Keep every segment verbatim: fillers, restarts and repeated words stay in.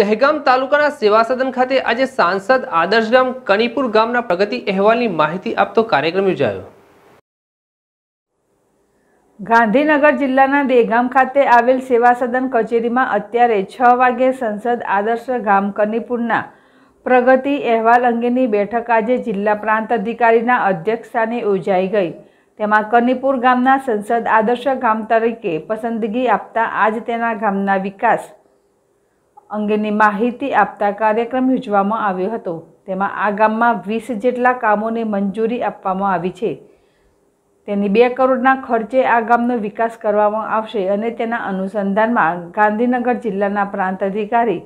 દહેગામ તાલુકાના સેવા સદન ખાતે આજે સંસદ આદર્શ ગામ કનીપુર ગામના પ્રગતિ અહેવાલની માહિતી આપતો કાર્યક્રમ યોજાયો. ગાંધીનગર જિલ્લાના દેહગામ ખાતે આવેલ સેવા સદન કચેરીમાં અત્યારે છ વાગે સંસદ આદર્શ ગામ કનીપુરના પ્રગતિ અહેવાલ અંગેની બેઠક આજે જિલ્લા પ્રાંત અધિકારીના અધ્યક્ષસ્થાને યોજાઈ ગઈ. તેમાં કનીપુર ગામના સંસદ આદર્શ ગામ તરીકે પસંદગી આપતા આજ તેના ગામના વિકાસ અંગેની માહિતી આપતા કાર્યક્રમ યોજવામાં આવ્યો હતો. તેમાં આ ગામમાં વીસ જેટલા કામોને મંજૂરી આપવામાં આવી છે. તેની બે કરોડના ખર્ચે આ ગામનો વિકાસ કરવામાં આવશે અને તેના અનુસંધાનમાં ગાંધીનગર જિલ્લાના પ્રાંત અધિકારી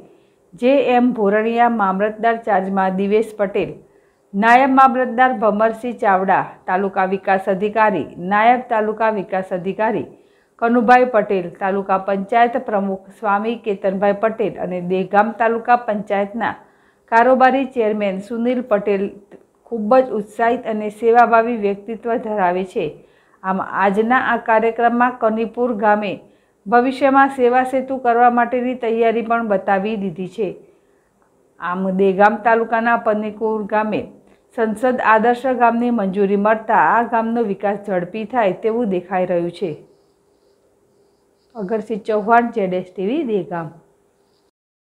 જે એમ ભોરણિયા, મામલતદાર ચાર્જમાં દિવેશ પટેલ, નાયબ મામલતદાર ભમરસી ચાવડા, તાલુકા વિકાસ અધિકારી, નાયબ તાલુકા વિકાસ અધિકારી કનુભાઈ પટેલ, તાલુકા પંચાયત પ્રમુખ સ્વામી કેતનભાઈ પટેલ અને દેહગામ તાલુકા પંચાયતના કારોબારી ચેરમેન સુનિલ પટેલ ખૂબ જ ઉત્સાહિત અને સેવાભાવી વ્યક્તિત્વ ધરાવે છે. આમ આજના આ કાર્યક્રમમાં કનીપુર ગામે ભવિષ્યમાં સેવા સેતુ કરવા માટેની તૈયારી પણ બતાવી દીધી છે. આમ દેહગામ તાલુકાના કનીપુર ગામે સંસદ આદર્શ ગામની મંજૂરી મળતા આ ગામનો વિકાસ ઝડપી થાય તેવું દેખાઈ રહ્યું છે. Agar Singh Chauhan Z S TV Dehgam.